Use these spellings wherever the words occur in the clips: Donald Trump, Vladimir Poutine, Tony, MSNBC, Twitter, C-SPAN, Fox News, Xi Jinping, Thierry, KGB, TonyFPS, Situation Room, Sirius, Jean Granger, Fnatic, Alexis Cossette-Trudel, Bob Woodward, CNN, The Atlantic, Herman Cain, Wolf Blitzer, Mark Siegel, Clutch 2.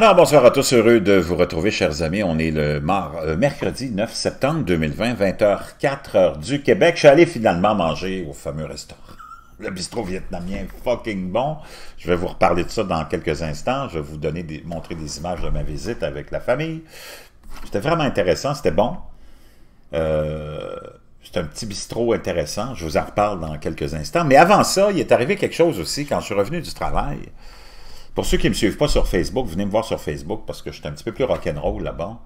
Alors, bonsoir à tous, heureux de vous retrouver, chers amis. On est le mercredi 9 septembre 2020, 20h04 heure du Québec. Je suis allé finalement manger au fameux restaurant. Le bistrot vietnamien fucking bon. Je vais vous reparler de ça dans quelques instants. Je vais vous donner montrer des images de ma visite avec la famille. C'était vraiment intéressant, c'était bon. C'est un petit bistrot intéressant. Je vous en reparle dans quelques instants. Mais avant ça, il est arrivé quelque chose aussi quand je suis revenu du travail. Pour ceux qui ne me suivent pas sur Facebook, venez me voir sur Facebook parce que je suis un petit peu plus rock'n'roll là-bas.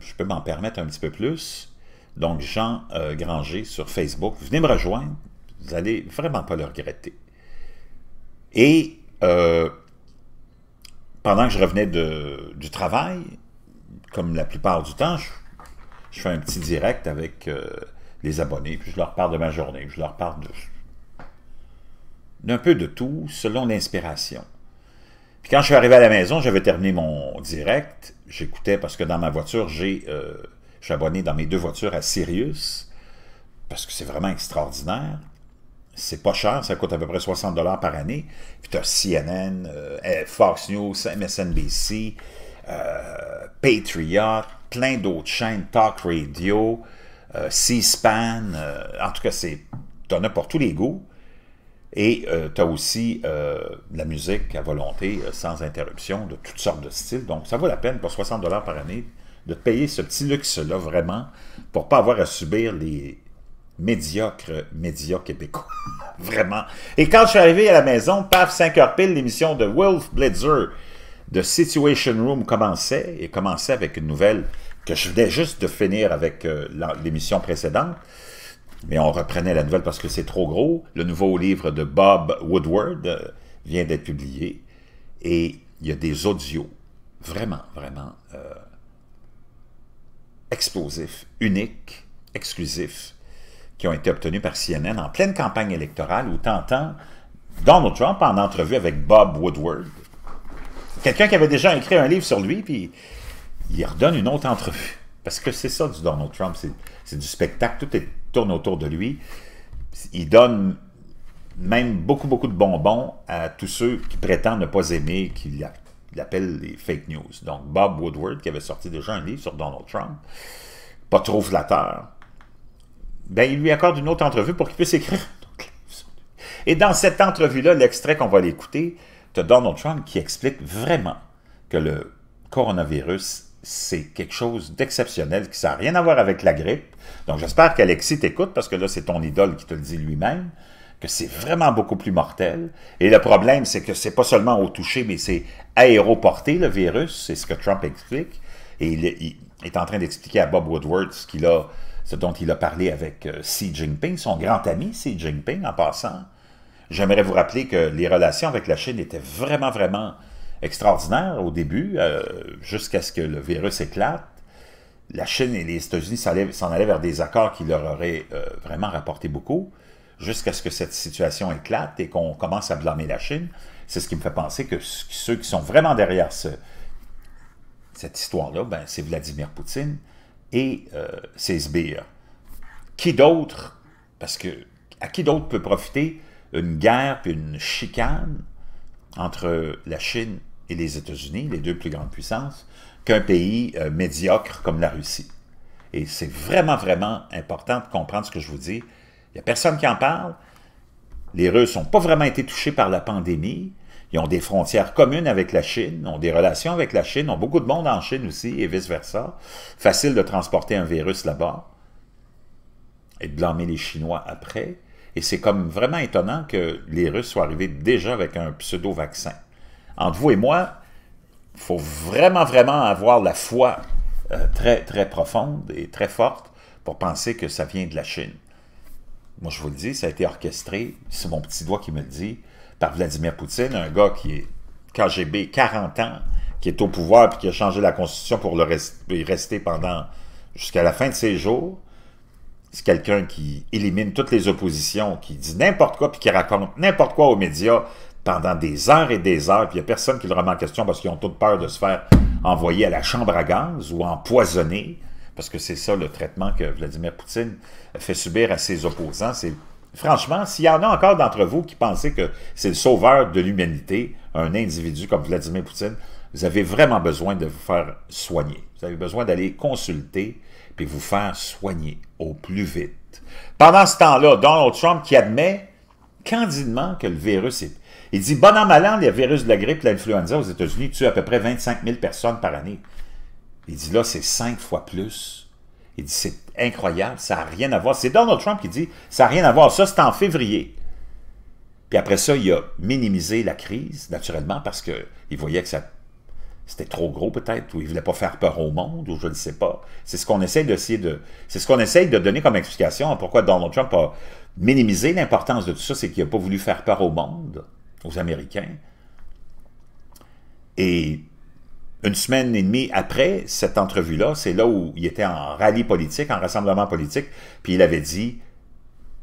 Je peux m'en permettre un petit peu plus. Donc, Jean Granger sur Facebook. Venez me rejoindre. Vous n'allez vraiment pas le regretter. Et pendant que je revenais du travail, comme la plupart du temps, je fais un petit direct avec les abonnés, puis je leur parle de ma journée, puis je leur parle d'un peu de tout, selon l'inspiration. Puis quand je suis arrivé à la maison, j'avais terminé mon direct, j'écoutais, parce que dans ma voiture, je suis abonné dans mes deux voitures à Sirius, parce que c'est vraiment extraordinaire. C'est pas cher, ça coûte à peu près 60$ par année. Puis tu as CNN, Fox News, MSNBC, Patriot, plein d'autres chaînes, Talk Radio, C-SPAN, en tout cas, tu en as pour tous les goûts. Et tu as aussi de la musique à volonté, sans interruption, de toutes sortes de styles. Donc, ça vaut la peine pour 60$ par année de payer ce petit luxe-là, vraiment, pour ne pas avoir à subir les médiocres médias québécois. Vraiment. Et quand je suis arrivé à la maison, paf, 5h pile, l'émission de Wolf Blitzer de Situation Room commençait, et commençait avec une nouvelle que je venais juste de finir avec l'émission précédente. Mais on reprenait la nouvelle parce que c'est trop gros. Le nouveau livre de Bob Woodward vient d'être publié. Et il y a des audios vraiment, vraiment explosifs, uniques, exclusifs, qui ont été obtenus par CNN en pleine campagne électorale où tu entends Donald Trump en entrevue avec Bob Woodward. Quelqu'un qui avait déjà écrit un livre sur lui, puis il redonne une autre entrevue. Parce que c'est ça du Donald Trump, c'est du spectacle, tout est tourne autour de lui. Il donne même beaucoup, beaucoup de bonbons à tous ceux qui prétendent ne pas aimer, qu'il appelle les fake news. Donc, Bob Woodward, qui avait sorti déjà un livre sur Donald Trump, pas trop flatteur, ben, il lui accorde une autre entrevue pour qu'il puisse écrire un autre livre sur lui. Et dans cette entrevue-là, l'extrait qu'on va l'écouter, tu as Donald Trump qui explique vraiment que le coronavirus, c'est quelque chose d'exceptionnel qui n'a rien à voir avec la grippe. Donc, j'espère qu'Alexis t'écoute, parce que là, c'est ton idole qui te le dit lui-même, que c'est vraiment beaucoup plus mortel. Et le problème, c'est que c'est pas seulement au toucher, mais c'est aéroporté, le virus. C'est ce que Trump explique. Et il est en train d'expliquer à Bob Woodward ce dont il a parlé avec Xi Jinping, son grand ami Xi Jinping, en passant. J'aimerais vous rappeler que les relations avec la Chine étaient vraiment, vraiment extraordinaire au début, jusqu'à ce que le virus éclate. La Chine et les États-Unis s'en allaient vers des accords qui leur auraient vraiment rapporté beaucoup, jusqu'à ce que cette situation éclate et qu'on commence à blâmer la Chine. C'est ce qui me fait penser que ceux qui sont vraiment derrière cette histoire-là, ben, c'est Vladimir Poutine et ses sbires. Qui d'autre, parce que à qui d'autre peut profiter une guerre puis une chicane entre la Chine et les États-Unis, les deux plus grandes puissances, qu'un pays médiocre comme la Russie. Et c'est vraiment, vraiment important de comprendre ce que je vous dis. Il n'y a personne qui en parle. Les Russes n'ont pas vraiment été touchés par la pandémie. Ils ont des frontières communes avec la Chine, ont des relations avec la Chine, ont beaucoup de monde en Chine aussi, et vice-versa. Facile de transporter un virus là-bas et de blâmer les Chinois après. Et c'est comme vraiment étonnant que les Russes soient arrivés déjà avec un pseudo-vaccin. Entre vous et moi, il faut vraiment, vraiment avoir la foi très, très profonde et très forte pour penser que ça vient de la Chine. Moi, je vous le dis, ça a été orchestré, c'est mon petit doigt qui me le dit, par Vladimir Poutine, un gars qui est KGB 40 ans, qui est au pouvoir et qui a changé la Constitution pour y rester jusqu'à la fin de ses jours. C'est quelqu'un qui élimine toutes les oppositions, qui dit n'importe quoi, puis qui raconte n'importe quoi aux médias pendant des heures et des heures, puis il n'y a personne qui le remet en question parce qu'ils ont toute peur de se faire envoyer à la chambre à gaz ou empoisonner, parce que c'est ça le traitement que Vladimir Poutine fait subir à ses opposants. Franchement, s'il y en a encore d'entre vous qui pensaient que c'est le sauveur de l'humanité, un individu comme Vladimir Poutine, vous avez vraiment besoin de vous faire soigner. Vous avez besoin d'aller consulter puis vous faire soigner au plus vite. Pendant ce temps-là, Donald Trump qui admet candidement que le virus est... Il dit, bon an, mal an, les virus de la grippe et l'influenza aux États-Unis tuent à peu près 25 000 personnes par année. Il dit, là, c'est 5 fois plus. Il dit, c'est incroyable, ça n'a rien à voir. C'est Donald Trump qui dit, ça n'a rien à voir. Ça, c'est en février. Puis après ça, il a minimisé la crise, naturellement, parce qu'il voyait que ça... C'était trop gros peut-être, ou il ne voulait pas faire peur au monde, ou je ne sais pas. C'est ce qu'on essaye de donner comme explication à pourquoi Donald Trump a minimisé l'importance de tout ça, c'est qu'il n'a pas voulu faire peur au monde, aux Américains. Et une semaine et demie après cette entrevue-là, c'est là où il était en rallye politique, en rassemblement politique, puis il avait dit,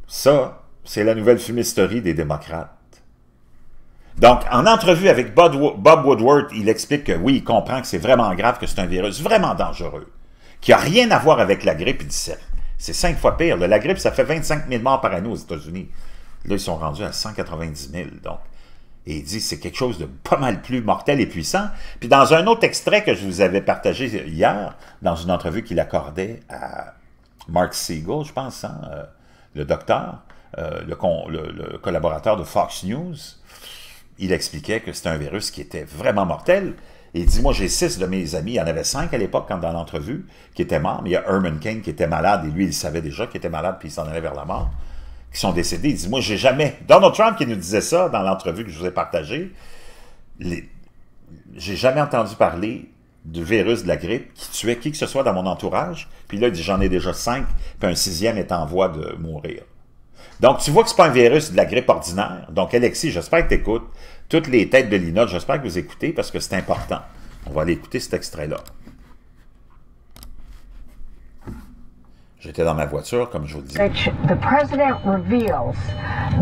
ça, c'est la nouvelle fumisterie des démocrates. Donc, en entrevue avec Bob Woodward, il explique que oui, il comprend que c'est vraiment grave, que c'est un virus vraiment dangereux, qui n'a rien à voir avec la grippe. Il dit c'est 5 fois pire. La grippe, ça fait 25 000 morts par année aux États-Unis. Là, ils sont rendus à 190 000. Donc. Et il dit c'est quelque chose de pas mal plus mortel et puissant. Puis dans un autre extrait que je vous avais partagé hier, dans une entrevue qu'il accordait à Mark Siegel, je pense, hein, le docteur, le collaborateur de Fox News, il expliquait que c'était un virus qui était vraiment mortel. Il dit, moi, j'ai 6 de mes amis, il y en avait 5 à l'époque, quand dans l'entrevue, qui étaient morts. Mais il y a Herman Cain qui était malade, et lui, il savait déjà qu'il était malade, puis il s'en allait vers la mort, qui sont décédés. Il dit, moi, j'ai jamais... Donald Trump qui nous disait ça dans l'entrevue que je vous ai partagée, j'ai jamais entendu parler du virus de la grippe qui tuait qui que ce soit dans mon entourage. Puis là, il dit, j'en ai déjà 5, puis un 6e est en voie de mourir. Donc, tu vois que ce n'est pas un virus de la grippe ordinaire. Donc, Alexis, j'espère que tu écoutes toutes les têtes de l'INOT. J'espère que vous écoutez parce que c'est important. On va aller écouter cet extrait-là. J'étais dans ma voiture, comme je vous le dis. The president reveals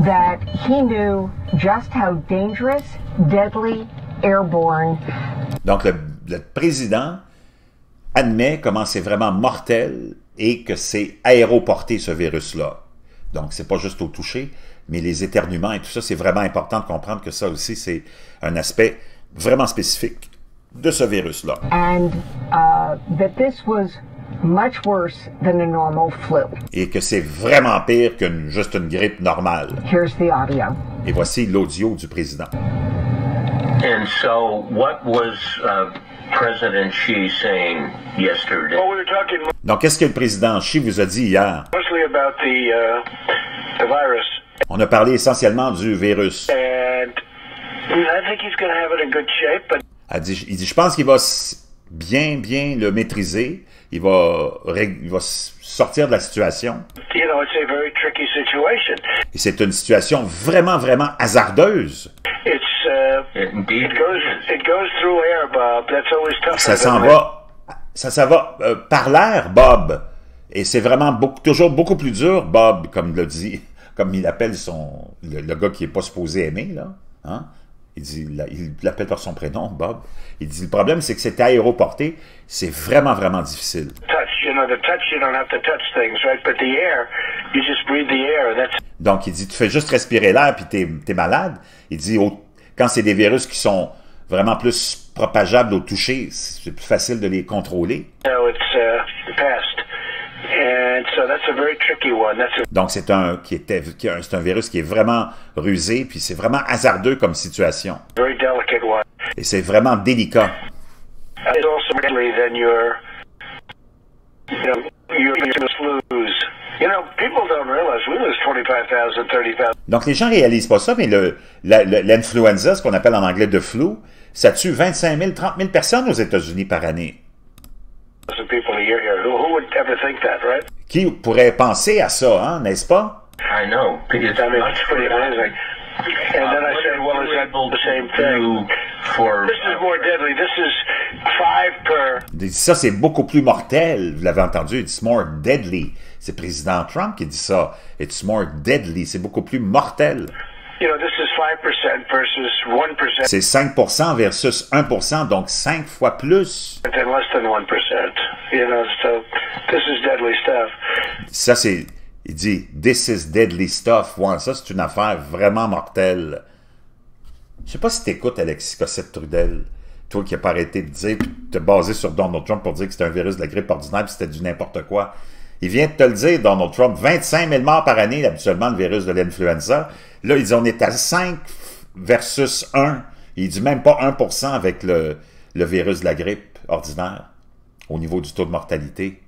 that he knew just how dangerous, deadly, airborne. Donc, le président admet comment c'est vraiment mortel et que c'est aéroporté, ce virus-là. Donc, c'est pas juste au toucher, mais les éternuements et tout ça, c'est vraiment important de comprendre que ça aussi, c'est un aspect vraiment spécifique de ce virus-là. Et que c'est vraiment pire que juste une grippe normale. Here's the audio. Et voici l'audio du président. And so, what was, President Xi saying yesterday? Well, we were talking... Donc, qu'est-ce que le président Xi vous a dit hier? Mostly about the virus. On a parlé essentiellement du virus. And I think he's gonna have it in good shape, but... Il dit, je pense qu'il va bien le maîtriser. Il va sortir de la situation. You know, it's a very tricky situation. Et c'est une situation vraiment hasardeuse. It goes through air, Bob. That's always tough. Ça s'en va par l'air, Bob. Et c'est vraiment toujours beaucoup plus dur, Bob, comme le dit, comme il appelle le gars qui n'est pas supposé aimer, là. Hein? Il l'appelle par son prénom, Bob. Il dit, le problème, c'est que c'est aéroporté. C'est vraiment difficile. Donc, il dit, tu fais juste respirer l'air, puis t'es malade. Il dit, quand c'est des virus qui sont vraiment plus propageables au toucher, c'est plus facile de les contrôler. Donc, c'est un virus qui est vraiment rusé, puis c'est vraiment hasardeux comme situation. Et c'est vraiment délicat. Donc, les gens ne réalisent pas ça, mais l'influenza, ce qu'on appelle en anglais de flu, ça tue 25 000, 30 000 personnes aux États-Unis par année. Qui pourrait penser à ça, hein, n'est-ce pas? Ça, c'est beaucoup plus mortel, vous l'avez entendu, it's more deadly. C'est président Trump qui dit ça, it's more deadly, c'est beaucoup plus mortel. C'est 5% versus 1%, donc 5 fois plus. Ça, c'est... Il dit, this is deadly stuff. Ouais, ça, c'est une affaire vraiment mortelle. Je sais pas si t'écoutes Alexis Cossette-Trudel, toi qui n'as pas arrêté de dire, puis te baser sur Donald Trump pour dire que c'était un virus de la grippe ordinaire, puis c'était du n'importe quoi. Il vient de te le dire, Donald Trump, 25 000 morts par année, habituellement, le virus de l'influenza. Là, il dit, on est à 5 versus 1. Il dit même pas 1% avec le virus de la grippe ordinaire au niveau du taux de mortalité.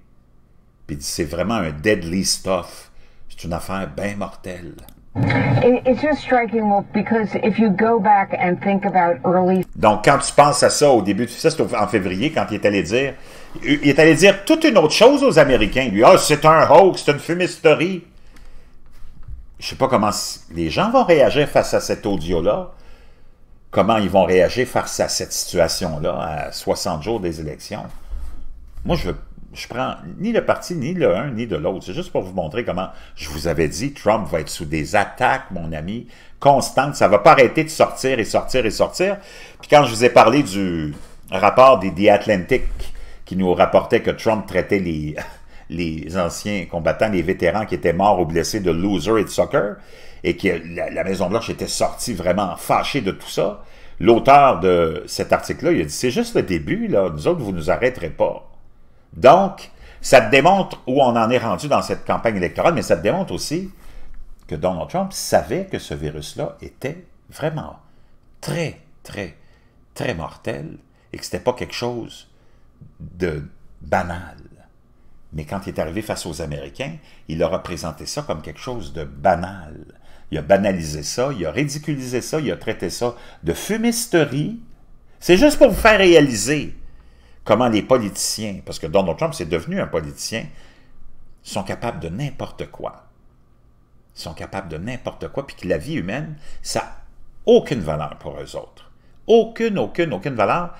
Puis il dit, c'est vraiment un deadly stuff. C'est une affaire bien mortelle. It's just striking, Wolf, because if you go back and think about early... Donc, quand tu penses à ça au début, tu sais, c'est en février, quand il est allé dire toute une autre chose aux Américains. Lui, ah, c'est un hoax, c'est une fumisterie. Je sais pas comment les gens vont réagir face à cet audio-là, comment ils vont réagir face à cette situation-là, à 60 jours des élections. Moi, je prends ni le parti, ni le un, ni de l'autre. C'est juste pour vous montrer comment, je vous avais dit, Trump va être sous des attaques, mon ami, constantes. Ça va pas arrêter de sortir et sortir et sortir. Puis quand je vous ai parlé du rapport des The Atlantic, qui nous rapportait que Trump traitait les anciens combattants, les vétérans qui étaient morts ou blessés de loser et de sucker, et que la Maison-Blanche était sortie vraiment fâchée de tout ça, l'auteur de cet article-là, il a dit, c'est juste le début, là. Nous autres, vous nous arrêterez pas. Donc, ça te démontre où on en est rendu dans cette campagne électorale, mais ça te démontre aussi que Donald Trump savait que ce virus-là était vraiment très, très, très mortel et que ce n'était pas quelque chose de banal. Mais quand il est arrivé face aux Américains, il leur a présenté ça comme quelque chose de banal. Il a banalisé ça, il a ridiculisé ça, il a traité ça de fumisterie. C'est juste pour vous faire réaliser comment les politiciens, parce que Donald Trump, c'est devenu un politicien, sont capables de n'importe quoi. Ils sont capables de n'importe quoi, puis que la vie humaine, ça n'a aucune valeur pour eux autres. Aucune, aucune, aucune valeur.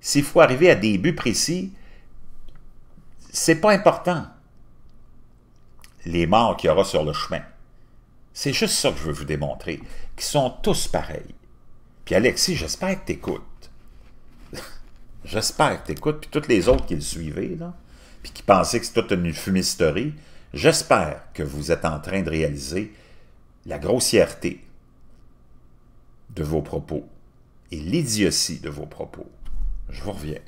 S'il faut arriver à des buts précis, c'est pas important. Les morts qu'il y aura sur le chemin. C'est juste ça que je veux vous démontrer, qu'ils sont tous pareils. Puis Alexis, j'espère que t'écoutes. J'espère que t'écoutes, puis toutes les autres qui le suivaient, là, puis qui pensaient que c'est toute une fumisterie, j'espère que vous êtes en train de réaliser la grossièreté de vos propos et l'idiotie de vos propos. Je vous reviens.